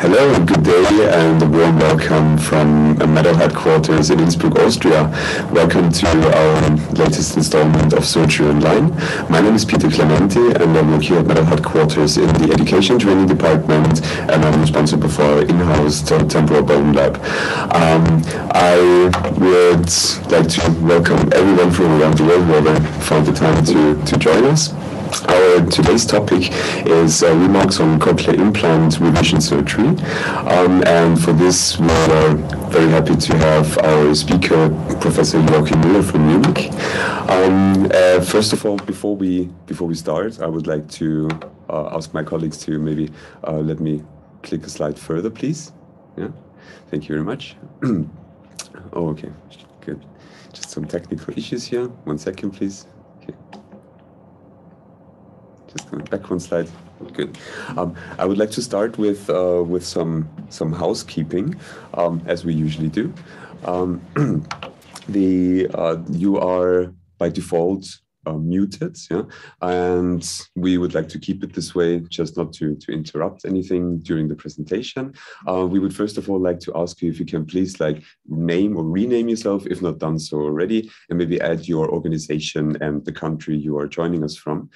Hello, good day, and a warm welcome from MED-EL headquarters in Innsbruck, Austria. Welcome to our latest installment of Surgery Online. My name is Peter Clementi, and I work here at MED-EL headquarters in the Education Training Department, and I'm responsible for our in-house temporal bone lab. I would like to welcome everyone from around the world who have found the time to join us. Our today's topic is remarks on cochlear implant revision surgery, and for this we are very happy to have our speaker, Professor Joachim Müller from Munich. First of all, before we start, I would like to ask my colleagues to maybe let me click a slide further, please. Yeah, thank you very much. Oh, okay, good. Just some technical issues here. 1 second, please. Okay. Just going back one slide. Good. I would like to start with some housekeeping, as we usually do. You are by default muted, yeah, and we would like to keep it this way, just not to interrupt anything during the presentation. We would first of all like to ask you if you can please name or rename yourself, if not done so already, and maybe add your organization and the country you are joining us from.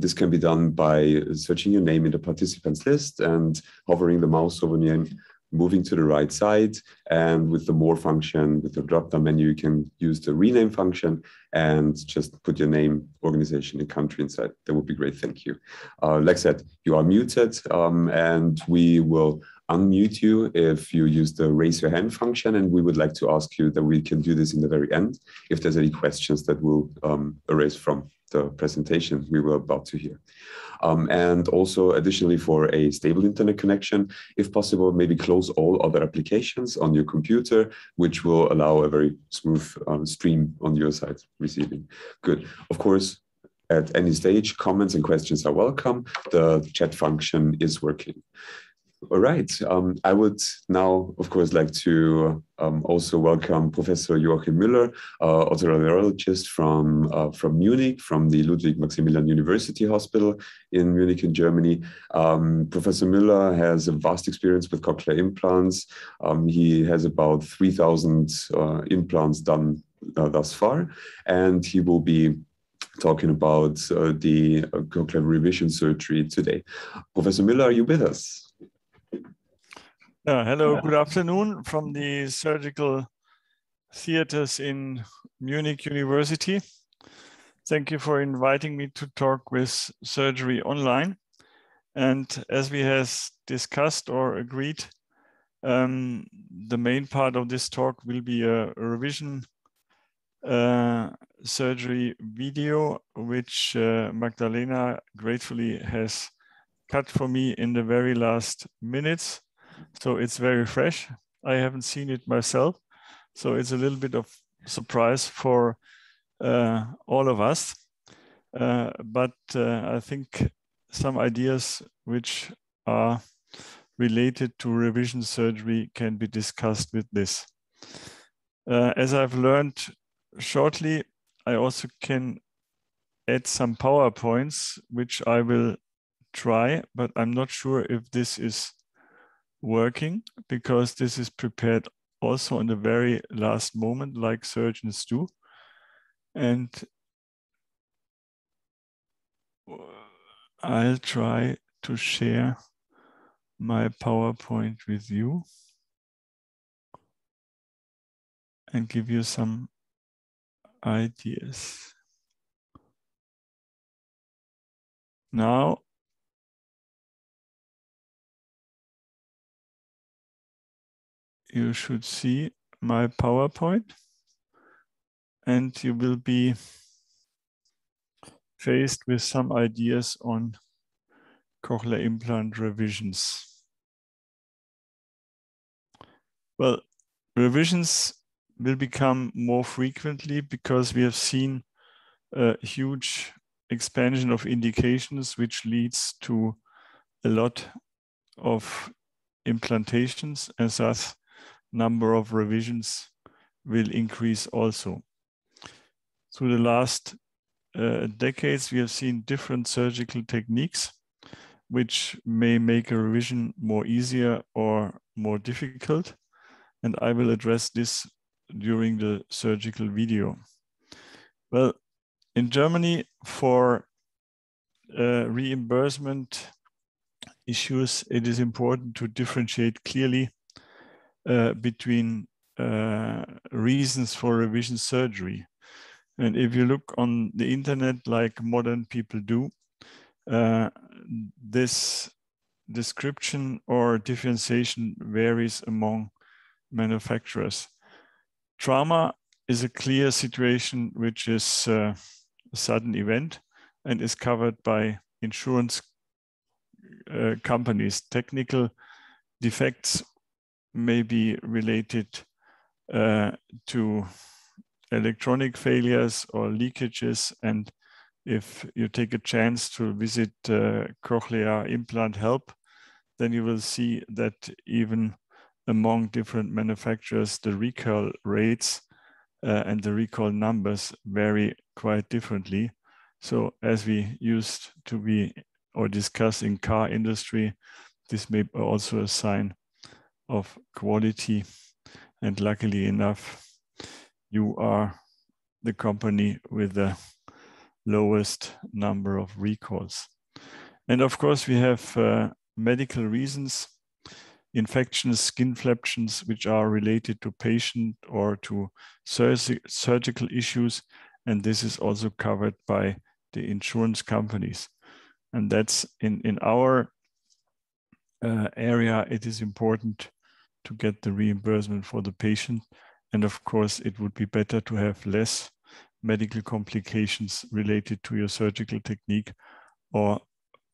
This can be done by searching your name in the participants list and hovering the mouse over your name, moving to the right side, and with the more function, with the drop-down menu, you can use the rename function and just put your name, organization, and country inside. That would be great, thank you. Like I said, you are muted, and we will unmute you if you use the raise your hand function, and we would like to ask you that we can do this in the very end if there's any questions that will arise from the presentation we were about to hear. And also additionally, for a stable internet connection, if possible, maybe close all other applications on your computer, which will allow a very smooth stream on your side receiving. Good. Of course, at any stage, comments and questions are welcome. The chat function is working. All right. I would now, of course, like to also welcome Professor Joachim Müller, otolaryngologist from Munich, from the Ludwig Maximilian University Hospital in Munich, in Germany. Professor Müller has a vast experience with cochlear implants. He has about 3,000 implants done thus far, and he will be talking about the cochlear revision surgery today. Professor Müller, are you with us? Hello, good afternoon from the surgical theaters in Munich University. Thank you for inviting me to talk with Surgery Online. And as we have discussed or agreed, the main part of this talk will be a revision surgery video, which Magdalena gratefully has cut for me in the very last minutes. So it's very fresh. I haven't seen it myself. So it's a little bit of surprise for all of us. But I think some ideas which are related to revision surgery can be discussed with this. As I've learned shortly, I also can add some PowerPoints, which I will try, but I'm not sure if this is working, because this is prepared also in the very last moment, like surgeons do. And I'll try to share my PowerPoint with you and give you some ideas. Now, you should see my PowerPoint, and you will be faced with some ideas on cochlear implant revisions. Well, revisions will become more frequently because we have seen a huge expansion of indications, which leads to a lot of implantations, and thus number of revisions will increase also. Through the last decades, we have seen different surgical techniques which may make a revision more easier or more difficult. And I will address this during the surgical video. Well, in Germany, for reimbursement issues, it is important to differentiate clearly between reasons for revision surgery. And if you look on the internet, like modern people do, this description or differentiation varies among manufacturers. Trauma is a clear situation, which is a sudden event and is covered by insurance companies. Technical defects may be related to electronic failures or leakages, and if you take a chance to visit Cochlear Implant Help, then you will see that even among different manufacturers, the recall rates and the recall numbers vary quite differently. So as we used to be or discuss in car industry, this may be also a sign of quality. And luckily enough, you are the company with the lowest number of recalls. And of course, we have medical reasons, infections, skin flexions, which are related to patient or to surgical issues. And this is also covered by the insurance companies. And that's in our area, it is important to get the reimbursement for the patient. And of course, it would be better to have less medical complications related to your surgical technique or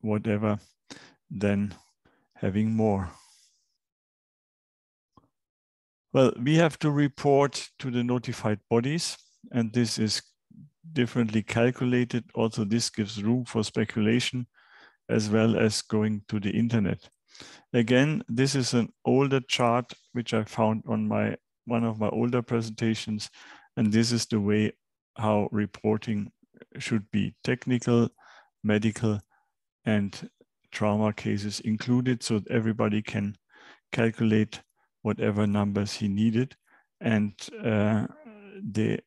whatever than having more. Well, we have to report to the notified bodies, and this is differently calculated. Also, this gives room for speculation as well as going to the internet. Again, this is an older chart, which I found on one of my older presentations, and this is the way how reporting should be: technical, medical, and trauma cases included, so that everybody can calculate whatever numbers he needed. And the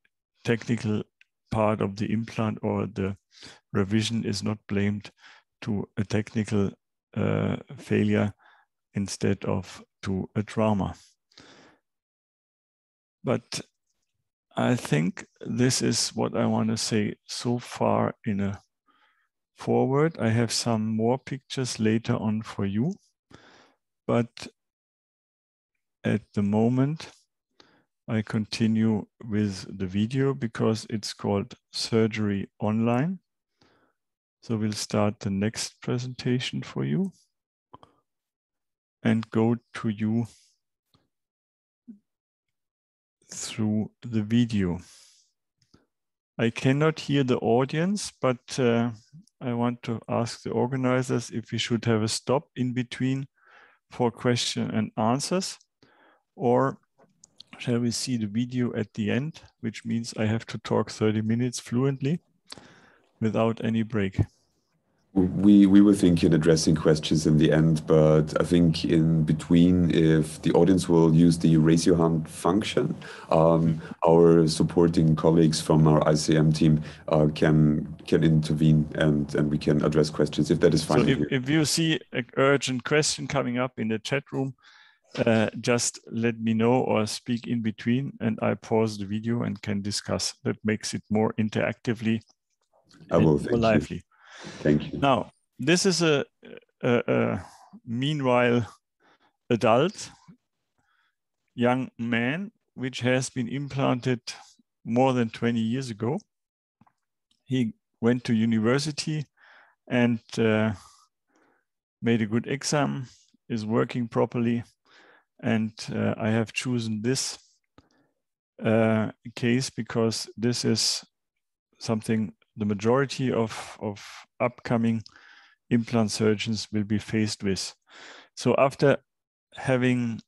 technical part of the implant or the revision is not blamed to a technical failure instead of to a trauma. But I think this is what I want to say so far in a forward. I have some more pictures later on for you, but at the moment I continue with the video because it's called Surgery Online. So we'll start the next presentation for you and go to you through the video. I cannot hear the audience, but I want to ask the organizers if we should have a stop in between for question and answers, or shall we see the video at the end, which means I have to talk 30 minutes fluently without any break. We were thinking addressing questions in the end, but I think in between, if the audience will use the raise your hand function, our supporting colleagues from our ICM team can intervene and we can address questions if that is fine. So if you see an urgent question coming up in the chat room, just let me know or speak in between, and I pause the video and can discuss. That makes it more interactively and more lively. Thank you. Now, this is a meanwhile adult, young man, which has been implanted more than 20 years ago. He went to university and made a good exam, is working properly. And I have chosen this case because this is something the majority of upcoming implant surgeons will be faced with. So after having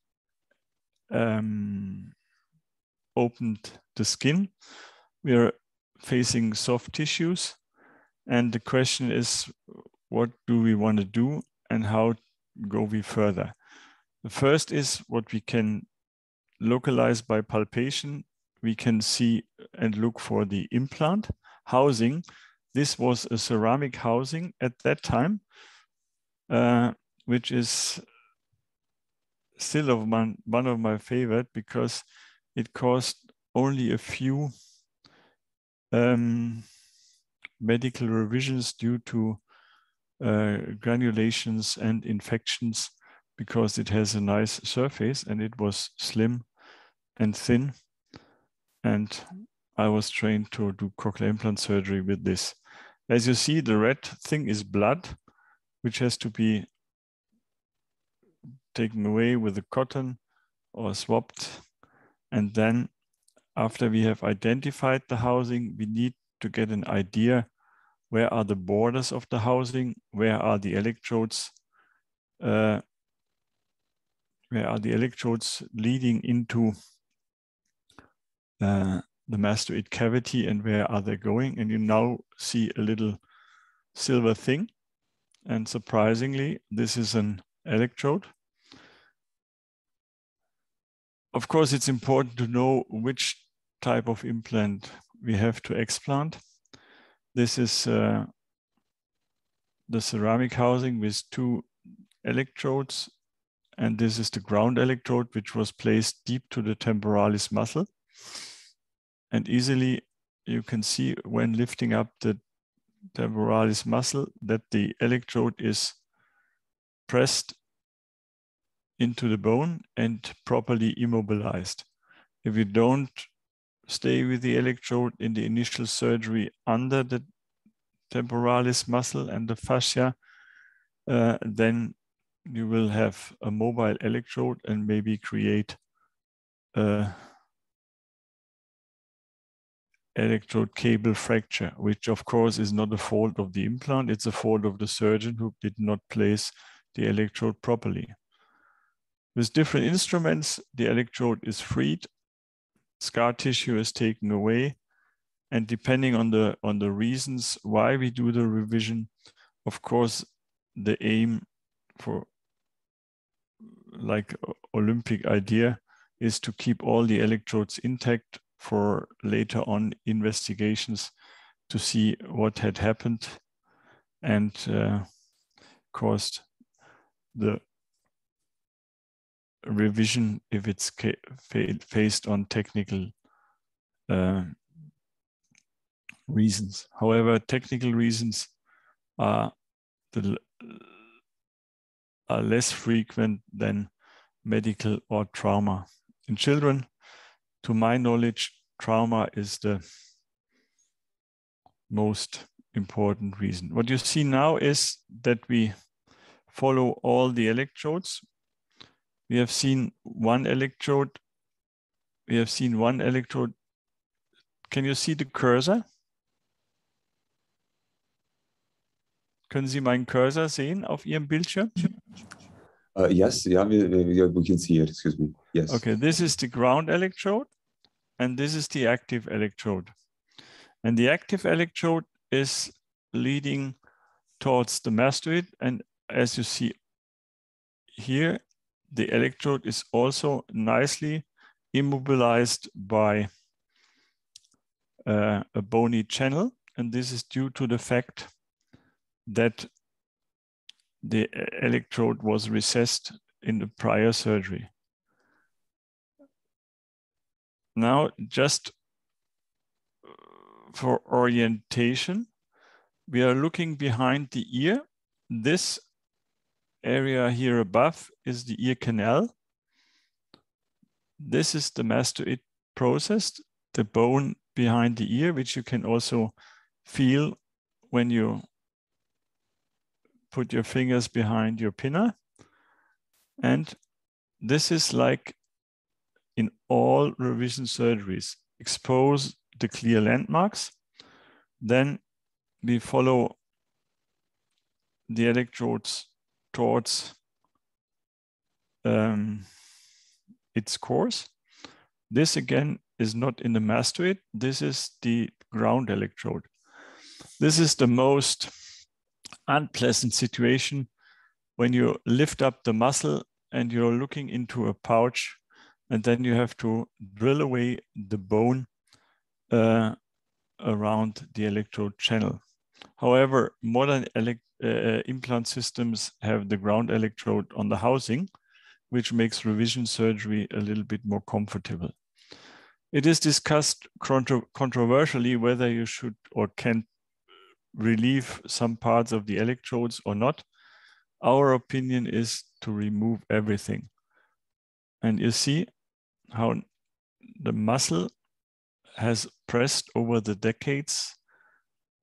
opened the skin, we are facing soft tissues. And the question is, what do we want to do and how go we further. The first is what we can localize by palpation. We can see and look for the implant housing. This was a ceramic housing at that time, which is still one of my favorite because it cost only a few medical revisions due to granulations and infections, because it has a nice surface and it was slim and thin. And I was trained to do cochlear implant surgery with this. As you see, the red thing is blood, which has to be taken away with a cotton or swabbed. And then after we have identified the housing, we need to get an idea where are the borders of the housing, where are the electrodes leading into the mastoid cavity, and where are they going? And you now see a little silver thing. And surprisingly, this is an electrode. Of course, it's important to know which type of implant we have to explant. This is the ceramic housing with two electrodes, and this is the ground electrode, which was placed deep to the temporalis muscle. And easily you can see when lifting up the temporalis muscle that the electrode is pressed into the bone and properly immobilized. If you don't stay with the electrode in the initial surgery under the temporalis muscle and the fascia, then you will have a mobile electrode and maybe create an electrode cable fracture, which of course is not a fault of the implant. It's a fault of the surgeon who did not place the electrode properly. With different instruments, the electrode is freed, scar tissue is taken away, and depending on the reasons why we do the revision, of course, the aim for like Olympic idea is to keep all the electrodes intact for later on investigations to see what had happened and caused the revision if it's based on technical reasons. However, technical reasons are less frequent than medical or trauma. In children, to my knowledge, trauma is the most important reason. What you see now is that we follow all the electrodes. We have seen one electrode. Can you see the cursor? Können Sie meinen Cursor sehen auf Ihrem Bildschirm? Yes, yeah, we can see it, excuse me. Yes. Okay, this is the ground electrode and this is the active electrode. And the active electrode is leading towards the mastoid. And as you see here, the electrode is also nicely immobilized by a bony channel. And this is due to the fact that the electrode was recessed in the prior surgery. Now, just for orientation, we are looking behind the ear. This area here above is the ear canal. This is the mastoid process, the bone behind the ear, which you can also feel when you put your fingers behind your pinna. And this is like in all revision surgeries, expose the clear landmarks. Then we follow the electrodes towards its course. This again is not in the mastoid. This is the ground electrode. This is the most unpleasant situation when you lift up the muscle and you're looking into a pouch, and then you have to drill away the bone around the electrode channel. However, modern implant systems have the ground electrode on the housing, which makes revision surgery a little bit more comfortable. It is discussed controversially whether you should or can relieve some parts of the electrodes or not. Our opinion is to remove everything. And you see how the muscle has pressed over the decades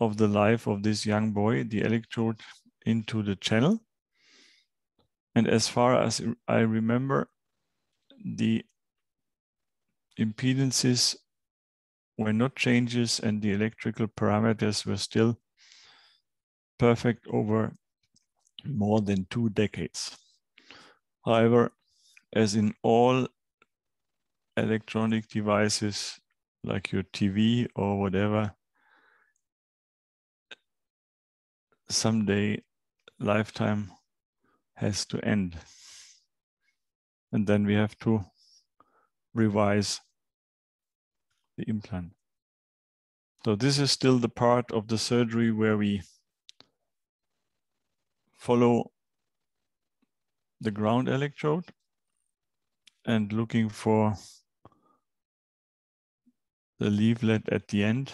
of the life of this young boy, the electrode into the channel. And as far as I remember, the impedances were not changes and the electrical parameters were still perfect over more than 2 decades. However, as in all electronic devices, like your TV or whatever, someday lifetime has to end. And then we have to revise the implant. So this is still the part of the surgery where we follow the ground electrode and looking for the leaflet at the end.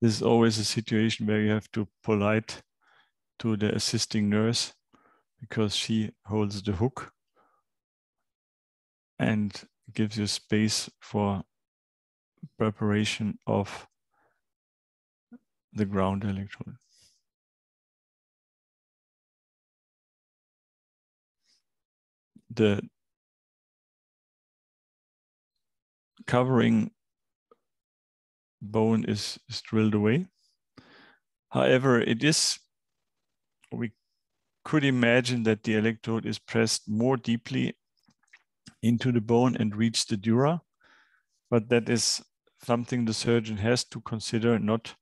This is always a situation where you have to polite to the assisting nurse because she holds the hook and gives you space for preparation of the ground electrode. The covering bone is drilled away. However, we could imagine that the electrode is pressed more deeply into the bone and reach the dura, but that is something the surgeon has to consider, not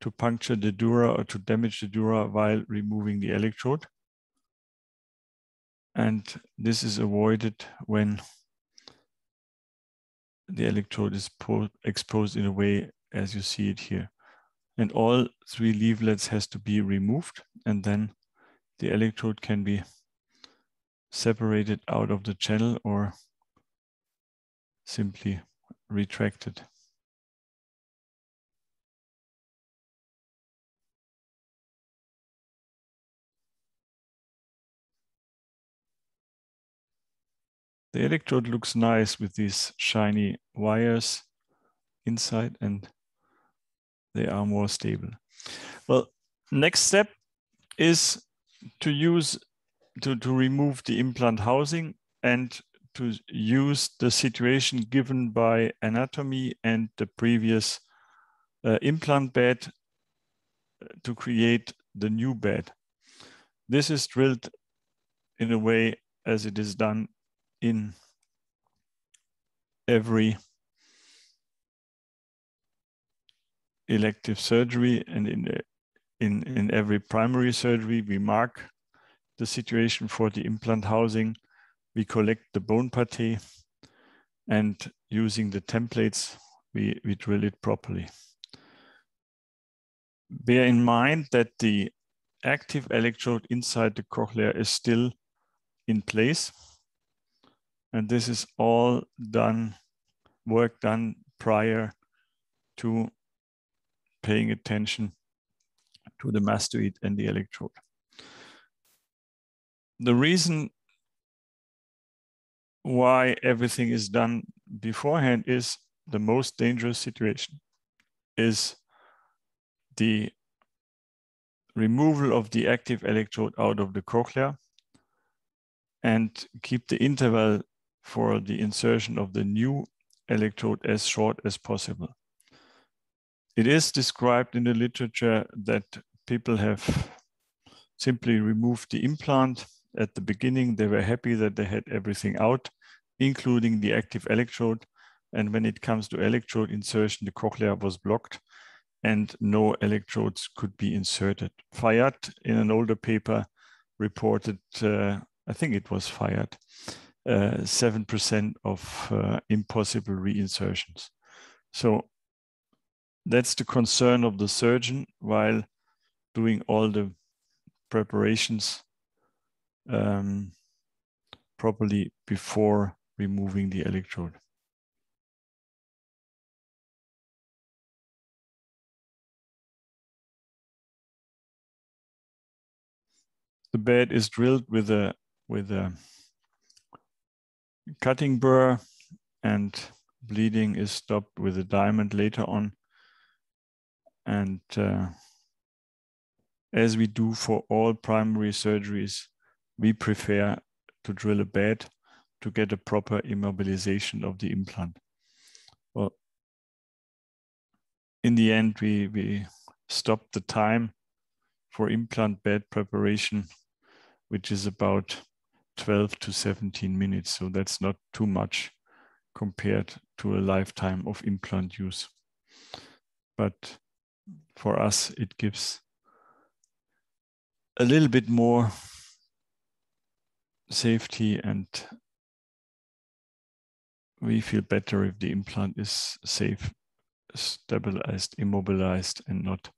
to puncture the dura or to damage the dura while removing the electrode. And this is avoided when the electrode is exposed in a way as you see it here. And all 3 leaflets has to be removed, and then the electrode can be separated out of the channel or simply retracted. The electrode looks nice with these shiny wires inside, and they are more stable. Well, next step is to remove the implant housing and to use the situation given by anatomy and the previous implant bed to create the new bed. This is drilled in a way as it is done in every elective surgery and in every primary surgery. We mark the situation for the implant housing. We collect the bone pate, and using the templates, we drill it properly. Bear in mind that the active electrode inside the cochlea is still in place. And this is all work done prior to paying attention to the mastoid and the electrode. The reason why everything is done beforehand is the most dangerous situation is the removal of the active electrode out of the cochlea and keep the interval for the insertion of the new electrode as short as possible. It is described in the literature that people have simply removed the implant at the beginning. They were happy that they had everything out, including the active electrode, And when it comes to electrode insertion, the cochlea was blocked and no electrodes could be inserted. Fayad, in an older paper, reported, I think it was Fayad, 7% of impossible reinsertions. So that's the concern of the surgeon while doing all the preparations properly before removing the electrode. The bed is drilled with a cutting burr, and bleeding is stopped with a diamond later on. And as we do for all primary surgeries, we prefer to drill a bed to get a proper immobilization of the implant. Well, in the end, we stop the time for implant bed preparation, which is about 12 to 17 minutes. So that's not too much compared to a lifetime of implant use. But for us, it gives a little bit more safety, and we feel better if the implant is safe, stabilized, immobilized, and not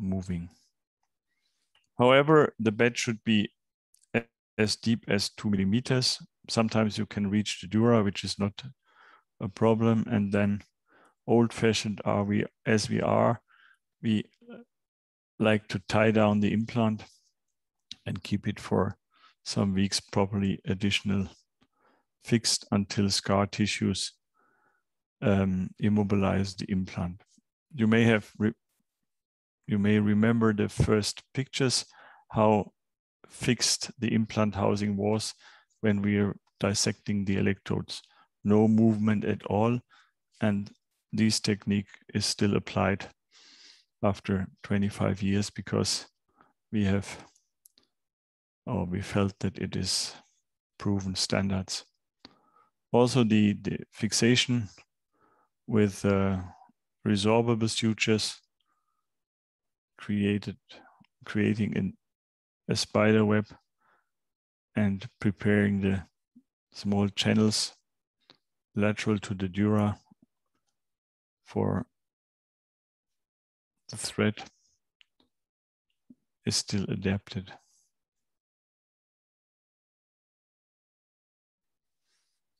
moving. However, the bed should be as deep as 2 millimeters. Sometimes you can reach the dura, which is not a problem. And then old-fashioned as we are, we like to tie down the implant and keep it for some weeks properly additional fixed until scar tissues immobilize the implant. You may have remember the first pictures, how fixed the implant housing was when we are dissecting the electrodes. No movement at all. And this technique is still applied after 25 years because we have, or we felt that it is proven standards. Also the fixation with resorbable sutures creating a spider web and preparing the small channels lateral to the dura for the thread is still adapted.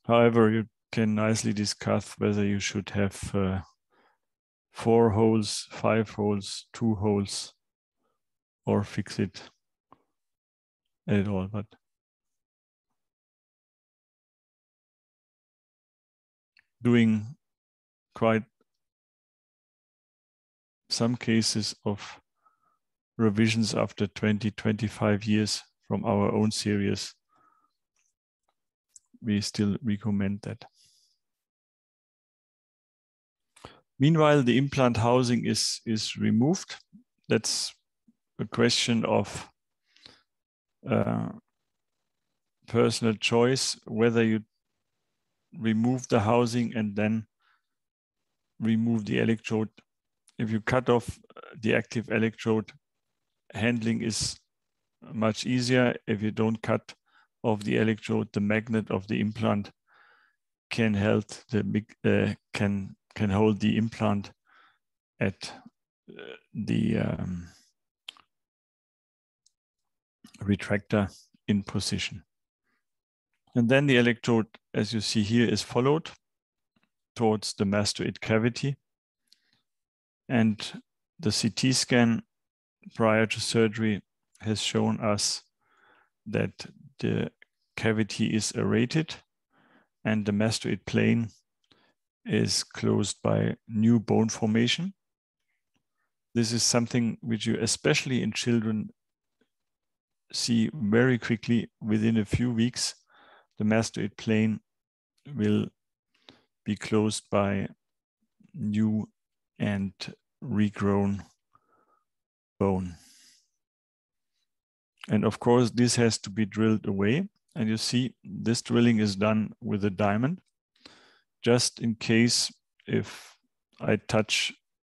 However, you can nicely discuss whether you should have 4 holes, 5 holes, 2 holes, or fix it at all. But doing quite some cases of revisions after 20, 25 years from our own series, we still recommend that. Meanwhile, the implant housing is removed. That's a question of personal choice, whether you remove the housing and then remove the electrode. If you cut off the active electrode, handling is much easier. If you don't cut of the electrode, the magnet of the implant can hold the implant at the retractor in position. And then the electrode, as you see here, is followed towards the mastoid cavity. And the CT scan prior to surgery has shown us that the cavity is aerated and the mastoid plane is closed by new bone formation. This is something which you, especially in children, see very quickly. Within a few weeks, the mastoid plane will be closed by new and regrown bone. And of course, this has to be drilled away. And you see, this drilling is done with a diamond. just in case if I touch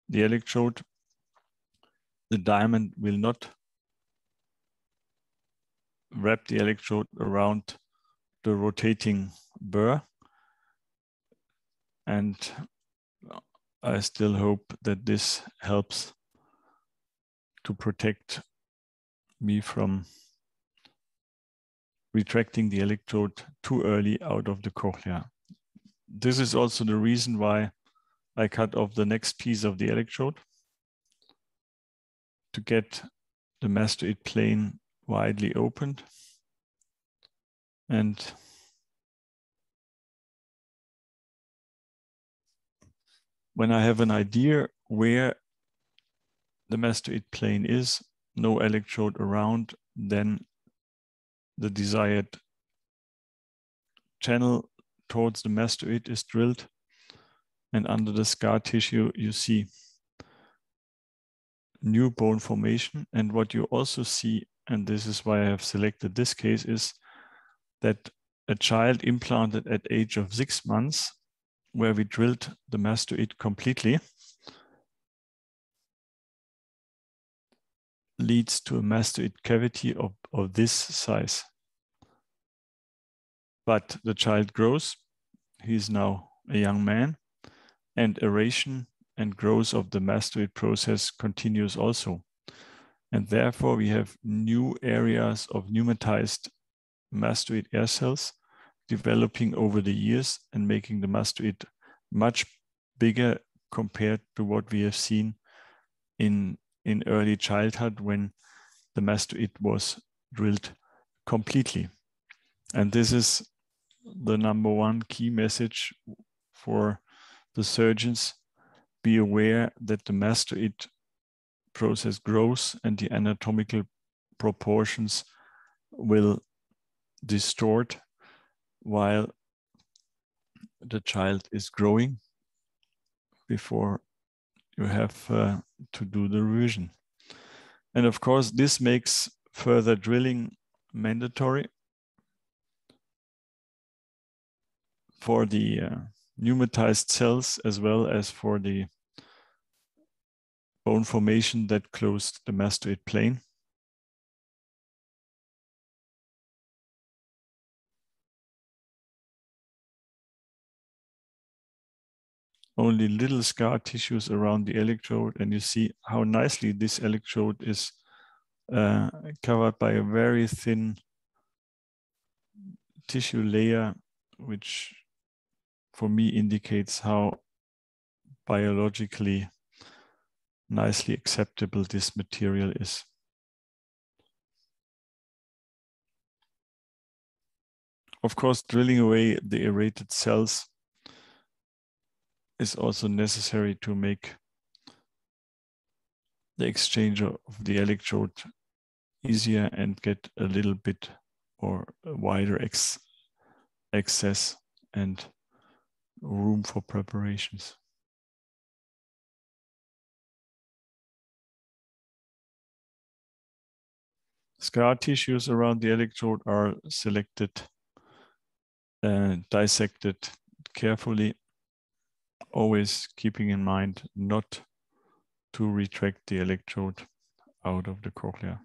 the electrode, the diamond will not wrap the electrode around the rotating burr. And I still hope that this helps to protect me from retracting the electrode too early out of the cochlea. This is also the reason why I cut off the next piece of the electrode to get the mastoid plane widely opened. And when I have an idea where the mastoid plane is, no electrode around, then the desired channel towards the mastoid is drilled, and under the scar tissue you see new bone formation. And what you also see, and this is why I have selected this case, is that a child implanted at age of 6 months, where we drilled the mastoid completely, leads to a mastoid cavity of this size. But the child grows, he is now a young man, and aeration and growth of the mastoid process continues also. And therefore we have new areas of pneumatized mastoid air cells developing over the years and making the mastoid much bigger compared to what we have seen in early childhood when the mastoid was drilled completely. And this is the number one key message for the surgeons. Be aware that the mastoid process grows and the anatomical proportions will distort while the child is growing before you have to do the revision. And of course, this makes further drilling mandatory for the pneumatized cells as well as for the bone formation that closed the mastoid plane. Only little scar tissues around the electrode, and you see how nicely this electrode is covered by a very thin tissue layer, which for me indicates how biologically nicely acceptable this material is. Of course, drilling away the aerated cells is also necessary to make the exchange of the electrode easier and get a little bit or a wider access and room for preparations. Scar tissues around the electrode are selected and dissected carefully, always keeping in mind not to retract the electrode out of the cochlea.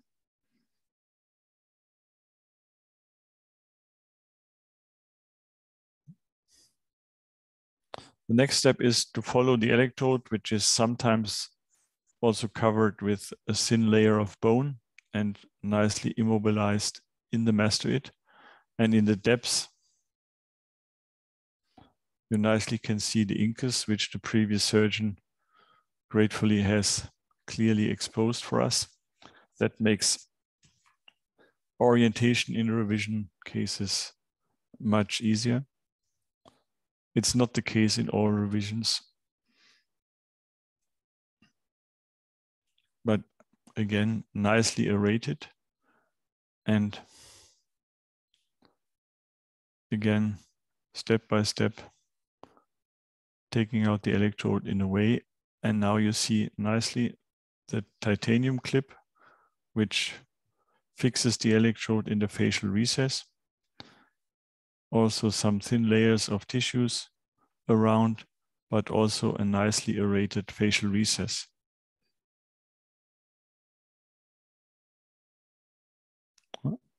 The next step is to follow the electrode, which is sometimes also covered with a thin layer of bone and nicely immobilized in the mastoid. And in the depths, you nicely can see the incus, which the previous surgeon gratefully has clearly exposed for us. That makes orientation in revision cases much easier. It's not the case in all revisions. But again, nicely aerated. And again, step by step, taking out the electrode in a way. And now you see nicely the titanium clip, which fixes the electrode in the facial recess. Also some thin layers of tissues around, but also a nicely aerated facial recess.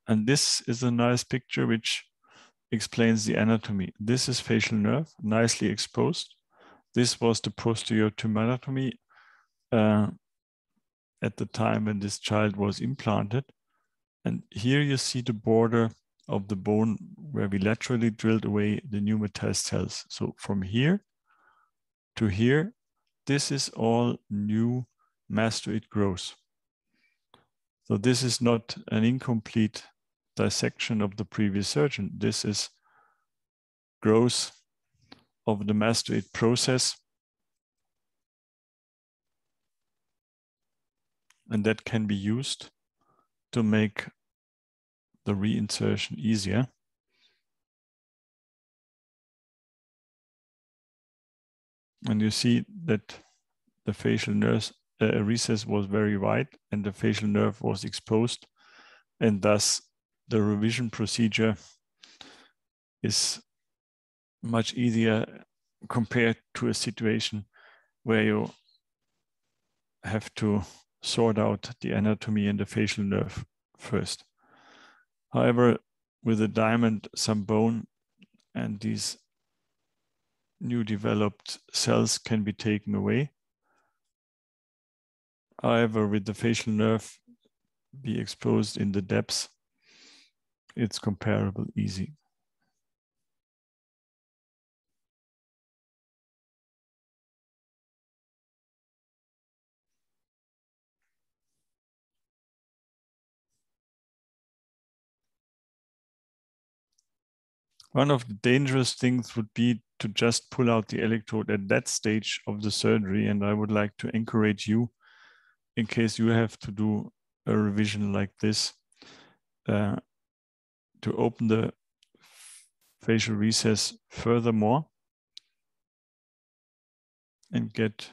And this is a nice picture which explains the anatomy. This is facial nerve, nicely exposed. This was the posterior tumerotomy at the time when this child was implanted. And here you see the border of the bone where we laterally drilled away the pneumatized cells. So from here to here, this is all new mastoid growth. So this is not an incomplete dissection of the previous surgeon. This is growth of the mastoid process. And that can be used to make the reinsertion easier. And you see that the facial nerve recess was very wide and the facial nerve was exposed, and thus the revision procedure is much easier compared to a situation where you have to sort out the anatomy and the facial nerve first. However, with a diamond, some bone, and these new developed cells can be taken away. However, with the facial nerve be exposed in the depths, it's comparable easy. One of the dangerous things would be to just pull out the electrode at that stage of the surgery. And I would like to encourage you, in case you have to do a revision like this, to open the facial recess furthermore and get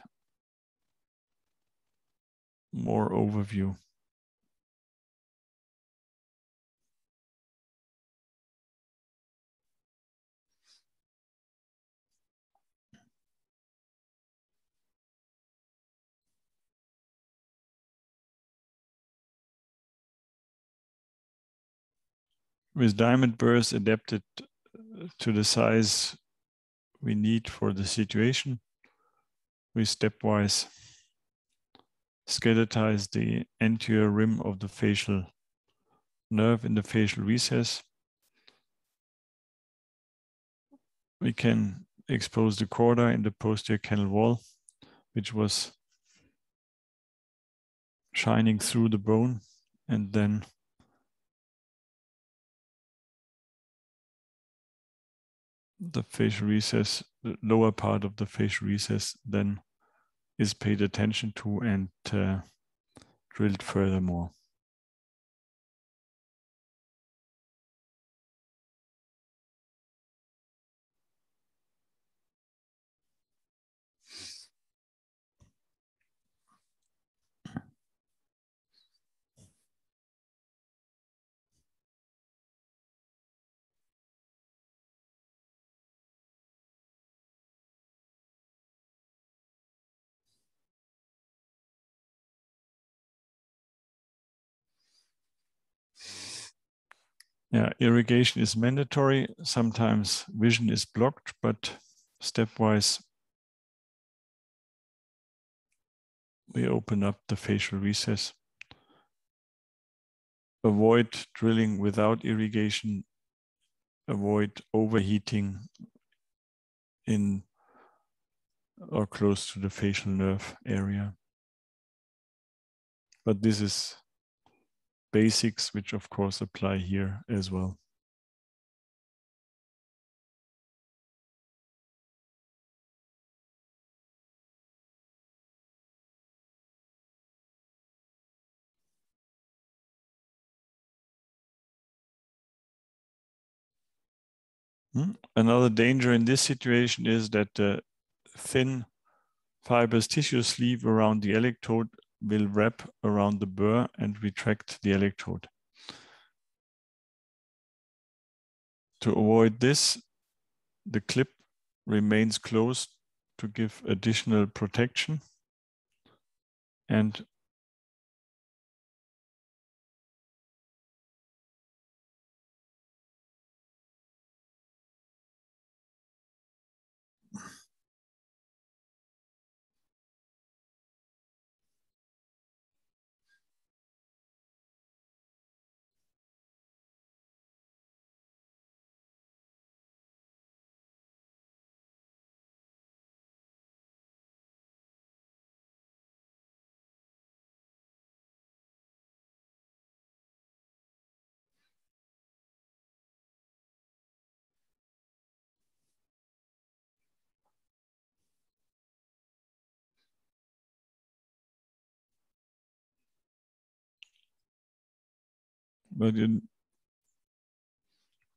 more overview. With diamond burrs adapted to the size we need for the situation, we stepwise skeletize the anterior rim of the facial nerve in the facial recess. We can expose the chorda in the posterior canal wall, which was shining through the bone, and then the facial recess, the lower part of the facial recess then is paid attention to and drilled furthermore. Yeah, irrigation is mandatory. Sometimes vision is blocked, but stepwise, we open up the facial recess. Avoid drilling without irrigation. Avoid overheating in or close to the facial nerve area. But this is basics, which of course apply here as well. Another danger in this situation is that the thin fibrous tissue sleeve around the electrode will wrap around the burr and retract the electrode. To avoid this, the clip remains closed to give additional protection. And but you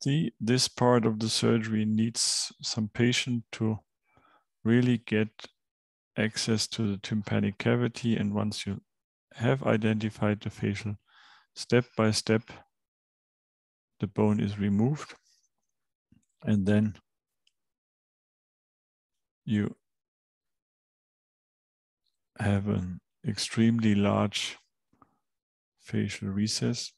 see, this part of the surgery needs some patient to really get access to the tympanic cavity. And once you have identified the facial, step by step, the bone is removed. And then you have an extremely large facial recess,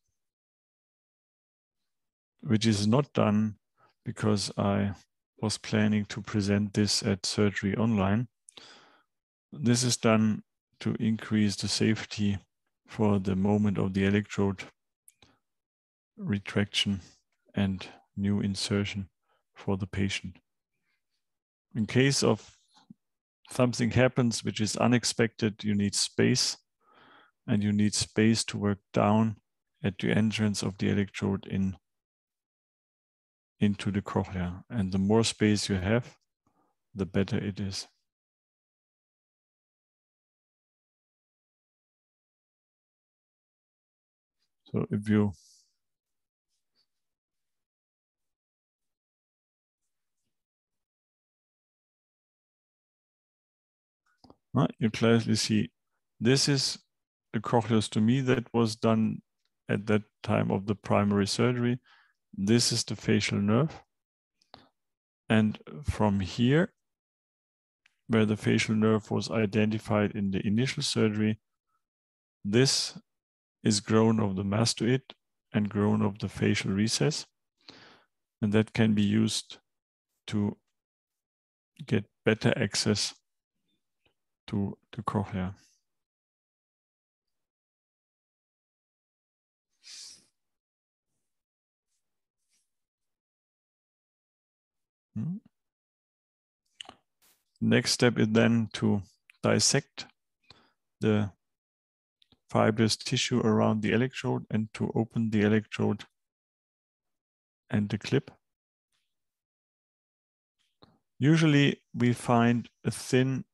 which is not done because I was planning to present this at Surgery Online. This is done to increase the safety for the moment of the electrode retraction and new insertion for the patient. In case of something happens which is unexpected, you need space, and you need space to work down at the entrance of the electrode into the cochlea. And the more space you have, the better it is. So if you clearly see, this is the cochleostomy that was done at that time of the primary surgery. This is the facial nerve. And from here, where the facial nerve was identified in the initial surgery, this is grown of the mastoid and grown of the facial recess. And that can be used to get better access to the cochlea. Next step is then to dissect the fibrous tissue around the electrode and to open the electrode and the clip. Usually we find a thin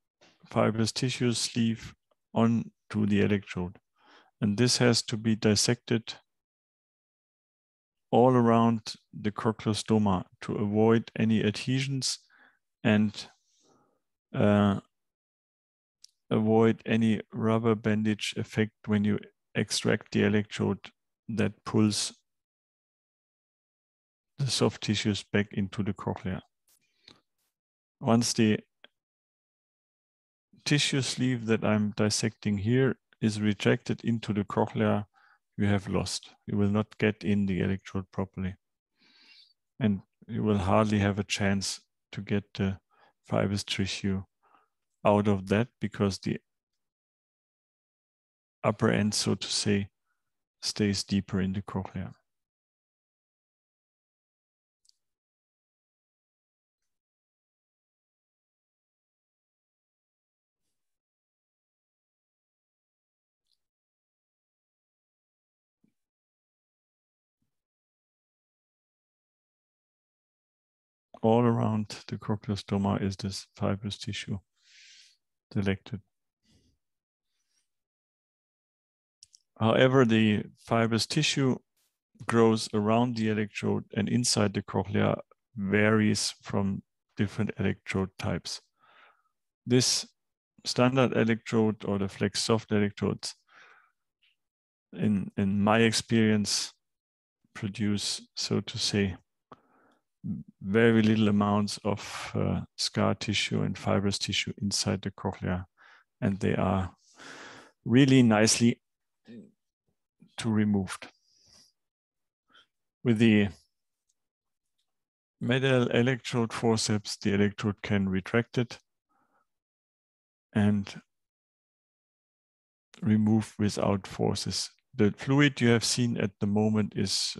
fibrous tissue sleeve onto the electrode, and this has to be dissected all around the cochleostoma to avoid any adhesions and avoid any rubber bandage effect when you extract the electrode that pulls the soft tissues back into the cochlea. Once the tissue sleeve that I'm dissecting here is retracted into the cochlea, you have lost. You will not get in the electrode properly. And you will hardly have a chance to get the fibrous tissue out of that, because the upper end, so to say, stays deeper in the cochlea. All around the cochleostoma is this fibrous tissue selected. However, the fibrous tissue grows around the electrode and inside the cochlea varies from different electrode types. This standard electrode or the flex soft electrodes, in my experience, produce, so to say, very little amounts of scar tissue and fibrous tissue inside the cochlea, and they are really nicely to removed. With the MED-EL electrode forceps, the electrode can retract it and remove without forces. The fluid you have seen at the moment is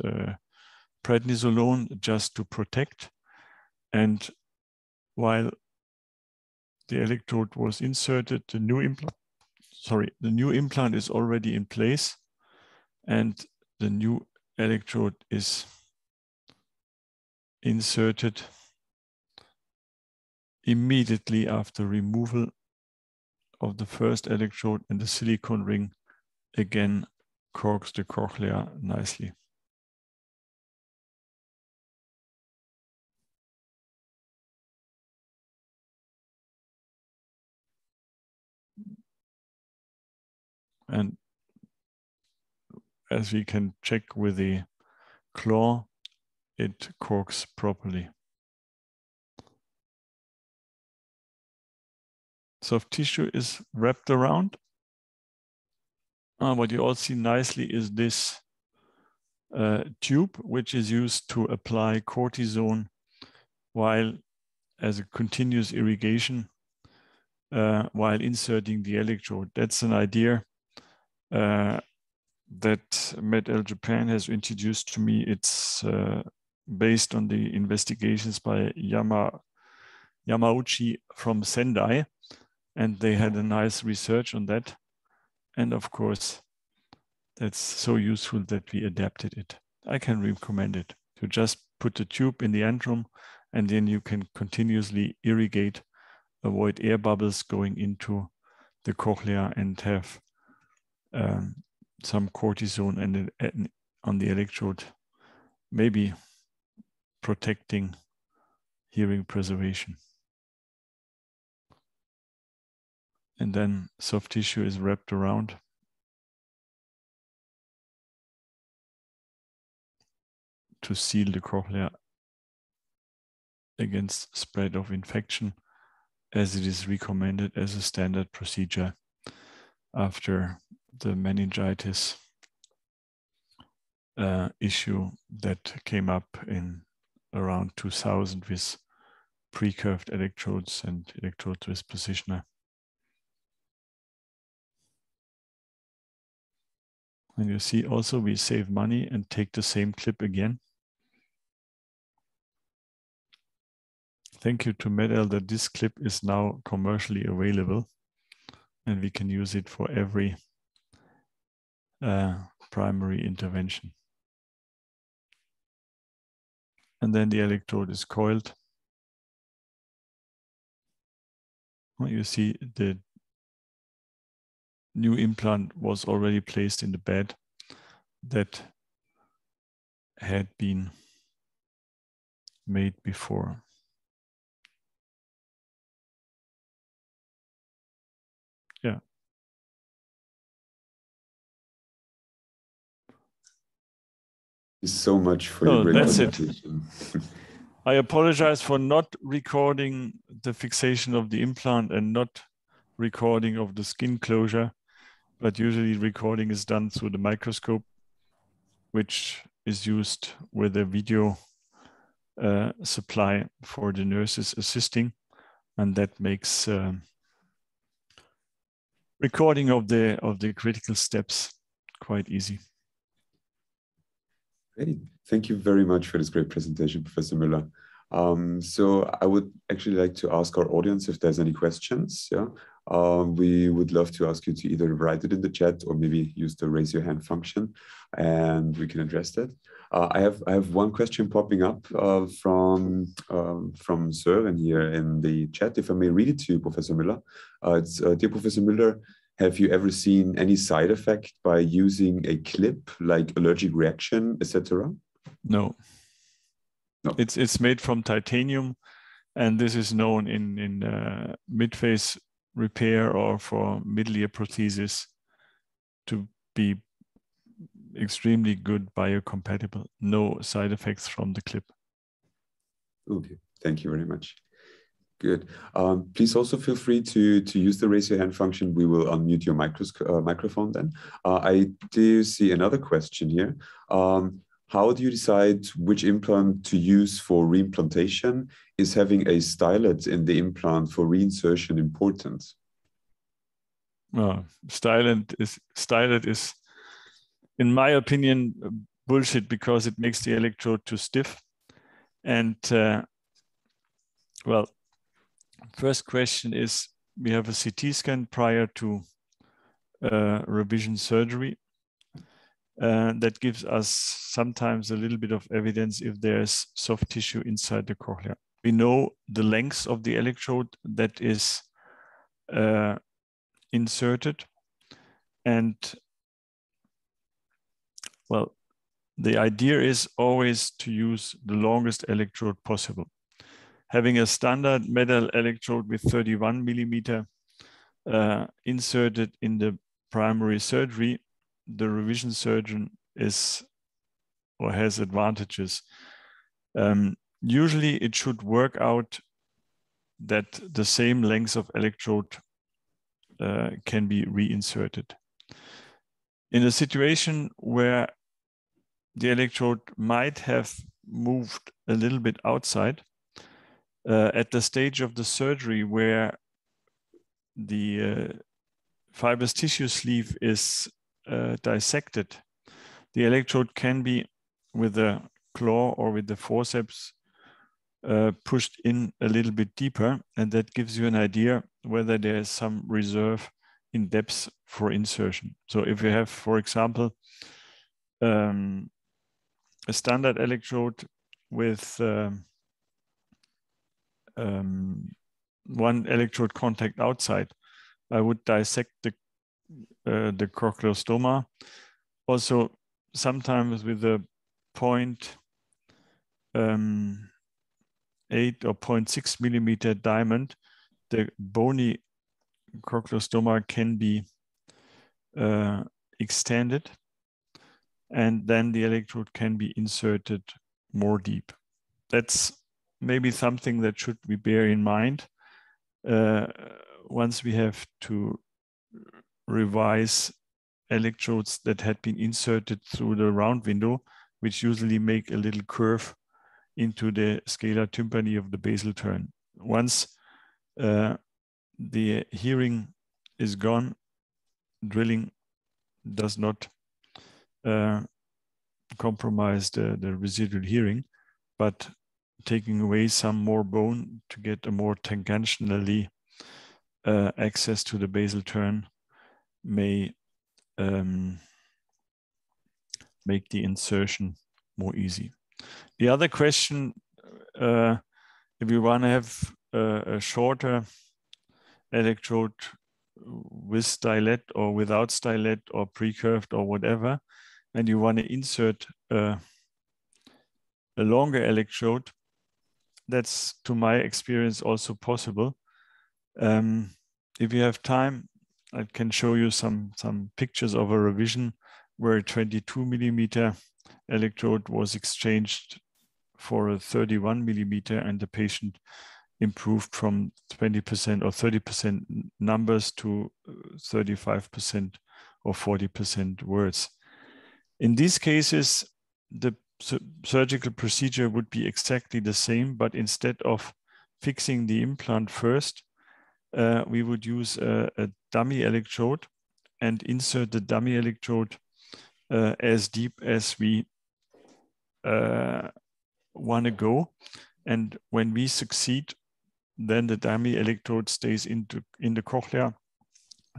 prednisolone, just to protect. And while the electrode was inserted, the new implant is already in place, and the new electrode is inserted immediately after removal of the first electrode, and the silicone ring again corks the cochlea nicely. And as we can check with the claw, it corks properly. Soft tissue is wrapped around. What you all see nicely is this tube, which is used to apply cortisone while as a continuous irrigation while inserting the electrode. That's an idea that MED-EL Japan has introduced to me. It's based on the investigations by Yamauchi from Sendai, and they had a nice research on that. And of course, that's so useful that we adapted it. I can recommend it. You just put the tube in the antrum, and then you can continuously irrigate, avoid air bubbles going into the cochlea, and have some cortisone and on the electrode, maybe protecting hearing preservation. And then soft tissue is wrapped around. To seal the cochlea against spread of infection, as it is recommended as a standard procedure after the meningitis issue that came up in around 2000 with pre-curved electrodes and electrodes with positioner. And you see also we save money and take the same clip again. Thank you to MED-EL that this clip is now commercially available, and we can use it for every primary intervention. And then the electrode is coiled. You see the new implant was already placed in the bed that had been made before. So much for your presentation. That's it. I apologize for not recording the fixation of the implant and not recording of the skin closure, but usually recording is done through the microscope, which is used with a video supply for the nurses assisting, and that makes recording of the critical steps quite easy. Great. Thank you very much for this great presentation, Professor Müller. So I would actually like to ask our audience if there's any questions. Yeah, we would love to ask you to either write it in the chat or maybe use the raise your hand function, and we can address that. I have one question popping up from Sören here in the chat. If I may read it to you, Professor Müller. It's dear Professor Müller, have you ever seen any side effect by using a clip, like allergic reaction, etc.? No. No. It's made from titanium, and this is known in midface repair or for middle ear prosthesis to be extremely good biocompatible. No side effects from the clip. Okay, thank you very much. Good. Please also feel free to use the raise your hand function. We will unmute your microphone then. I do see another question here. How do you decide which implant to use for reimplantation? Is having a stylet in the implant for reinsertion important? Stylet is, in my opinion, bullshit because it makes the electrode too stiff. And well, first question is, we have a CT scan prior to revision surgery. That gives us sometimes a little bit of evidence if there's soft tissue inside the cochlea. We know the length of the electrode that is inserted. And well, the idea is always to use the longest electrode possible. Having a standard metal electrode with 31 millimeter inserted in the primary surgery, the revision surgeon is or has advantages. Usually it should work out that the same length of electrode can be reinserted. In a situation where the electrode might have moved a little bit outside, at the stage of the surgery where the fibrous tissue sleeve is dissected, the electrode can be, with a claw or with the forceps, pushed in a little bit deeper, and that gives you an idea whether there is some reserve in depth for insertion. So if you have, for example, a standard electrode with one electrode contact outside, I would dissect the cochleostoma. Also, sometimes with a 0.8 or 0.6 millimeter diamond, the bony cochleostoma can be extended, and then the electrode can be inserted more deep. That's maybe something that should be bear in mind once we have to revise electrodes that had been inserted through the round window, which usually make a little curve into the scalar tympani of the basal turn. Once the hearing is gone, drilling does not compromise the residual hearing, but taking away some more bone to get a more tangentially access to the basal turn may make the insertion more easy. The other question, if you want to have a shorter electrode with stylet or without stylet or pre-curved or whatever, and you want to insert a longer electrode, that's, to my experience, also possible. If you have time, I can show you some pictures of a revision where a 22 millimeter electrode was exchanged for a 31 millimeter, and the patient improved from 20% or 30% numbers to 35% or 40% words. In these cases, the surgical procedure would be exactly the same, but instead of fixing the implant first, we would use a dummy electrode and insert the dummy electrode as deep as we want to go. And when we succeed, then the dummy electrode stays in the cochlea,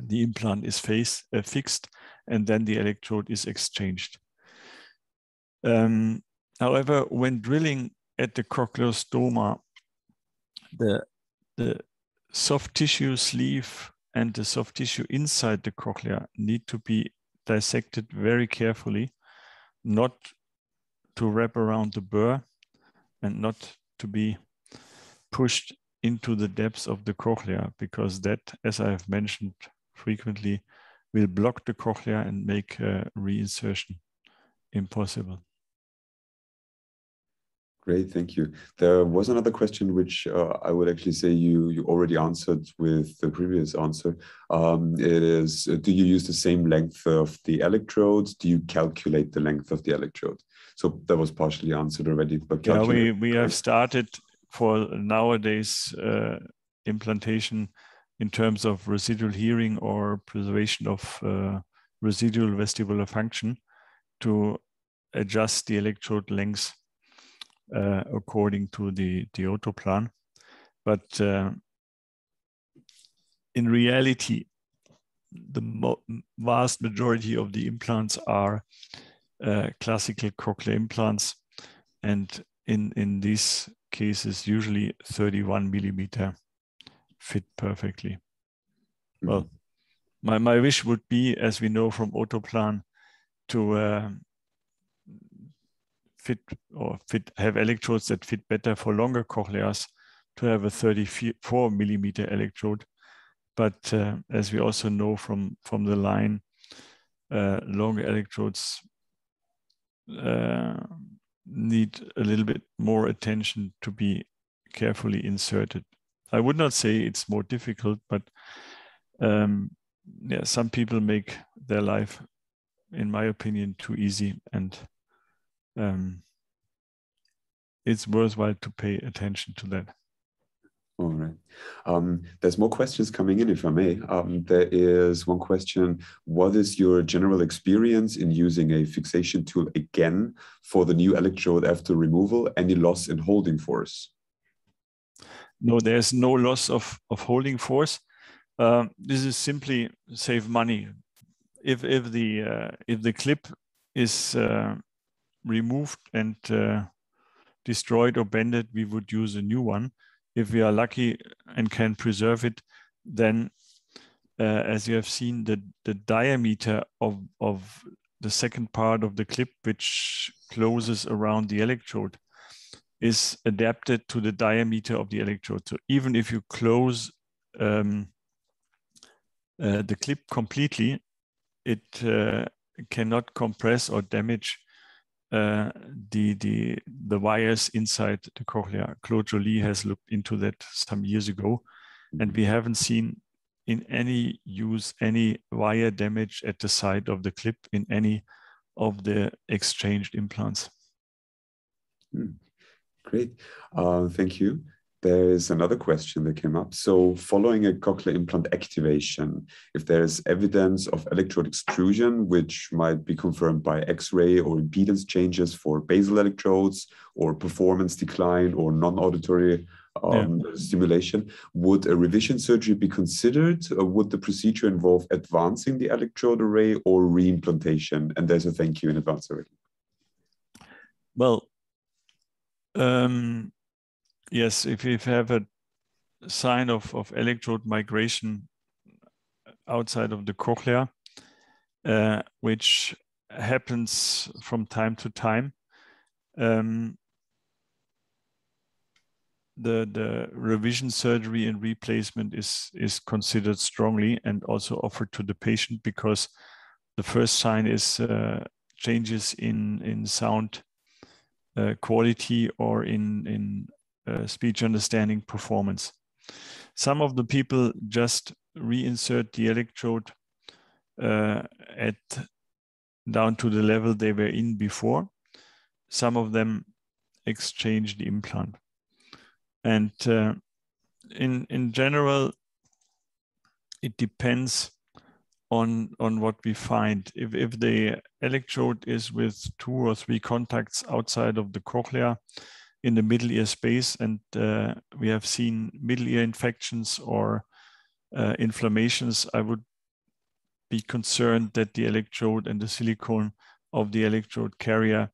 the implant is fixed, and then the electrode is exchanged. However, when drilling at the cochleostoma, the soft tissue sleeve and the soft tissue inside the cochlea need to be dissected very carefully, not to wrap around the burr and not to be pushed into the depths of the cochlea, because that, as I have mentioned frequently, will block the cochlea and make reinsertion impossible. Great, thank you. There was another question which I would actually say you already answered with the previous answer. It is, do you use the same length of the electrodes? Do you calculate the length of the electrode? So that was partially answered already. But yeah, we have started for nowadays implantation in terms of residual hearing or preservation of residual vestibular function to adjust the electrode length according to the auto plan. But in reality, the vast majority of the implants are classical cochlear implants. And in these cases, usually 31 millimeter fit perfectly. Mm-hmm. Well, my wish would be, as we know from Autoplan, to have electrodes that fit better for longer cochlears, to have a 34 millimeter electrode. But as we also know from the line, longer electrodes need a little bit more attention to be carefully inserted. I would not say it's more difficult, but yeah, some people make their life, in my opinion, too easy, and it's worthwhile to pay attention to that. All right. There's more questions coming in, if I may. There is one question. What is your general experience in using a fixation tool again for the new electrode after removal? Any loss in holding force? No, there's no loss of holding force. This is simply save money. If the clip is removed and destroyed or bended, we would use a new one. If we are lucky and can preserve it, then as you have seen, the diameter of the second part of the clip, which closes around the electrode, is adapted to the diameter of the electrode. So even if you close the clip completely, it cannot compress or damage the wires inside the cochlea. Claude Jolie has looked into that some years ago, and we haven't seen in any use any wire damage at the side of the clip in any of the exchanged implants. Great, thank you. There is another question that came up. So following a cochlear implant activation, if there is evidence of electrode extrusion, which might be confirmed by X-ray or impedance changes for basal electrodes or performance decline or non-auditory stimulation, would a revision surgery be considered? Would the procedure involve advancing the electrode array or reimplantation? And there's a thank you in advance already. Well, yes, if you have a sign of electrode migration outside of the cochlea, which happens from time to time, the revision surgery and replacement is considered strongly and also offered to the patient, because the first sign is changes in sound quality or in speech understanding performance. Some of the people just reinsert the electrode down to the level they were in before. Some of them exchange the implant. And in general, it depends on what we find. If the electrode is with 2 or 3 contacts outside of the cochlea in the middle ear space, and we have seen middle ear infections or inflammations, I would be concerned that the electrode and the silicone of the electrode carrier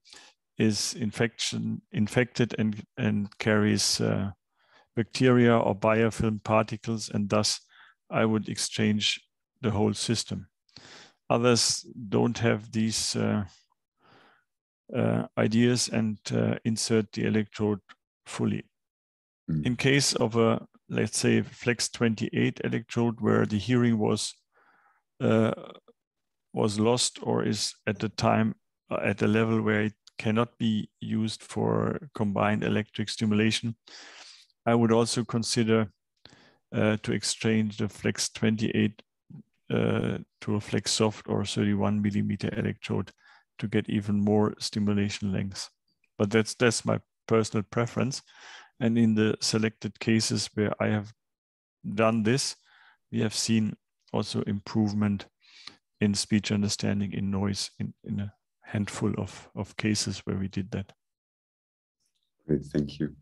is infected and carries bacteria or biofilm particles, and thus I would exchange the whole system. Others don't have these ideas and insert the electrode fully. In case of a, let's say, Flex 28 electrode, where the hearing was lost or is at the time at a level where it cannot be used for combined electric stimulation, I would also consider to exchange the Flex 28 to a Flex Soft or 31 millimeter electrode to get even more stimulation length. But that's my personal preference. And in the selected cases where I have done this, we have seen also improvement in speech understanding, in noise, in a handful of cases where we did that. Great, thank you.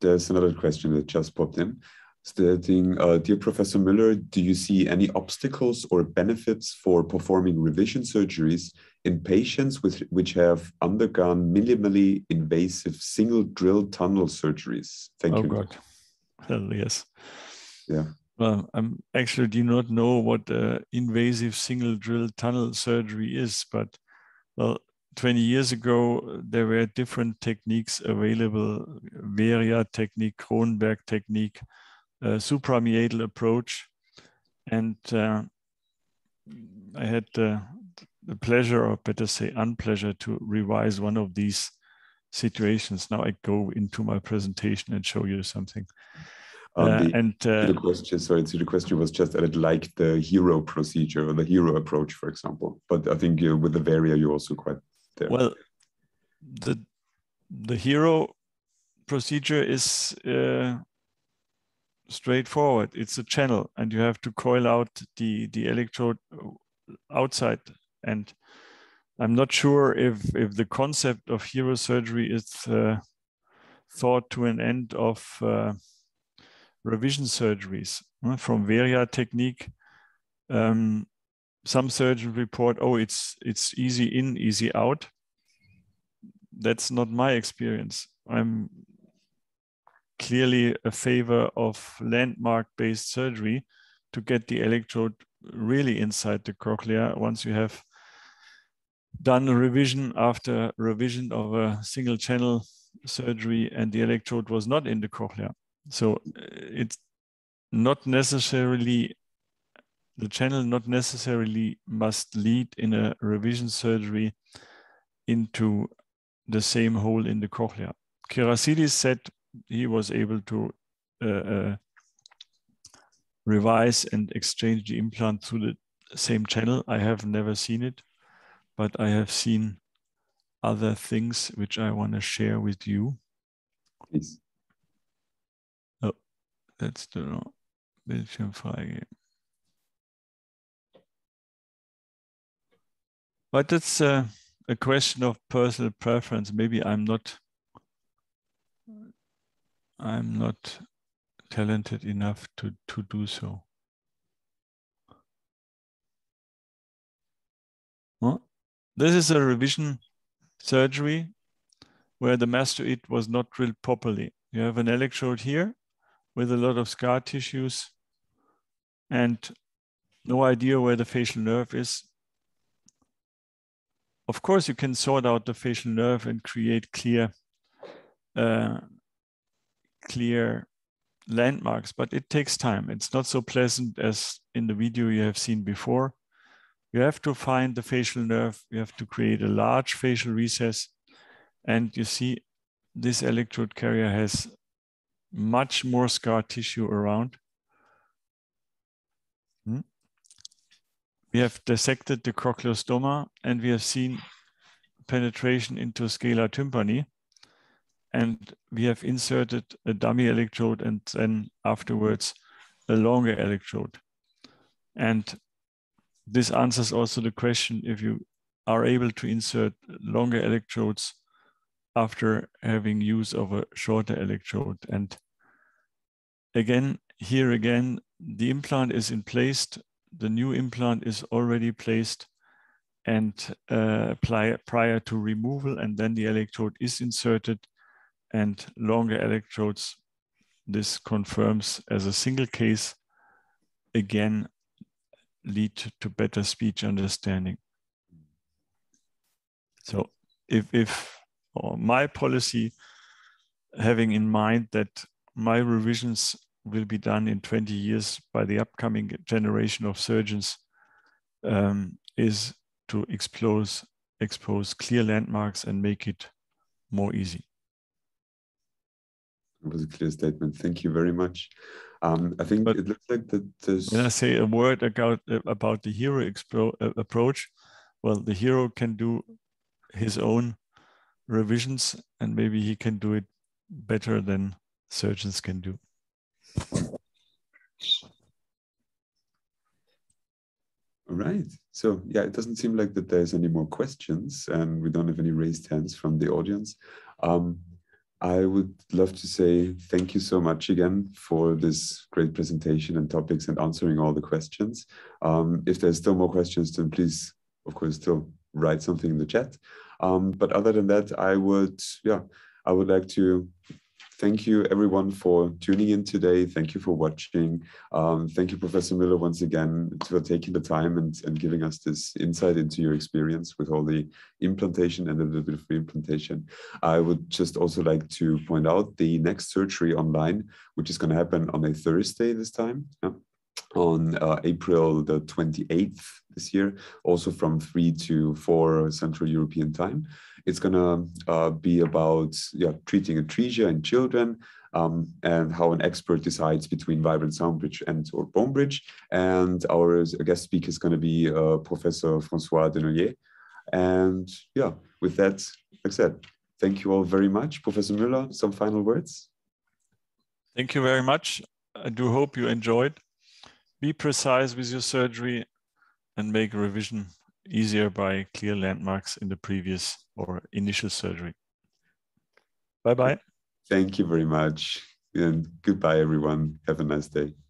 There's another question that just popped in, stating, dear Professor Müller, do you see any obstacles or benefits for performing revision surgeries in patients with, which have undergone minimally invasive single drill tunnel surgeries? Thank you. Oh God, hell yes. Yeah. Well, I actually do not know what invasive single drill tunnel surgery is, but well, 20 years ago, there were different techniques available, Veria technique, Kronberg technique, supramiatal approach. And I had the pleasure, or better say unpleasure, to revise one of these situations. Now I go into my presentation and show you something. The question was just added, like the hero procedure or the hero approach, for example. But I think with the Varia, you're also quite there. Well, the hero procedure is straightforward. It's a channel, and you have to coil out the electrode outside. And I'm not sure if the concept of hero surgery is thought to an end of revision surgeries. From Veria technique, some surgeons report, oh, it's easy in, easy out. That's not my experience. I'm clearly a favor of landmark-based surgery to get the electrode really inside the cochlea once you have done a revision after revision of a single channel surgery and the electrode was not in the cochlea. So it's not necessarily, the channel not necessarily must lead in a revision surgery into the same hole in the cochlea. Kerasidis said he was able to revise and exchange the implant through the same channel. I have never seen it, but I have seen other things which I want to share with you. Please. That's the Bildschirmfrage. But that's a question of personal preference. Maybe I'm not talented enough to do so. Well, this is a revision surgery where the mastoid was not drilled properly. You have an electrode here with a lot of scar tissues and no idea where the facial nerve is. Of course, you can sort out the facial nerve and create clear landmarks, but it takes time. It's not so pleasant as in the video you have seen before. You have to find the facial nerve. You have to create a large facial recess. And you see this electrode carrier has much more scar tissue around. We have dissected the cochleostoma and we have seen penetration into scalar tympani. And we have inserted a dummy electrode and then afterwards a longer electrode. And this answers also the question, if you are able to insert longer electrodes after having use of a shorter electrode. And again, here again, the implant is in place. The new implant is already placed and prior to removal, and then the electrode is inserted and longer electrodes. This confirms as a single case, again, lead to better speech understanding. So or my policy, having in mind that my revisions will be done in 20 years by the upcoming generation of surgeons, is to expose clear landmarks and make it more easy. That was a clear statement. Thank you very much. I think but it looks like that. Can I say a word about the hero approach? Well, the hero can do his own revisions, and maybe he can do it better than surgeons can do. All right. So yeah, it doesn't seem like that there's any more questions, and we don't have any raised hands from the audience. I would love to say thank you so much again for this great presentation and topics and answering all the questions. If there's still more questions, then please, of course, still write something in the chat. But other than that, I would like to thank you everyone for tuning in today. Thank you for watching. Thank you, Professor Müller, once again for taking the time and giving us this insight into your experience with all the implantation and a little bit of reimplantation. I would just also like to point out the next Surgery Online, which is going to happen on a Thursday this time. Yeah. On April the 28th this year, also from 3 to 4 Central European time. It's gonna be about treating atresia in children and how an expert decides between vibrant sound bridge and/or bone bridge. And our guest speaker is gonna be Professor Francois Denoyer. And yeah, with that, like I said, thank you all very much. Professor Müller, some final words? Thank you very much. I do hope you enjoyed. Be precise with your surgery and make revision easier by clear landmarks in the previous or initial surgery. Bye-bye. Thank you very much. And goodbye, everyone. Have a nice day.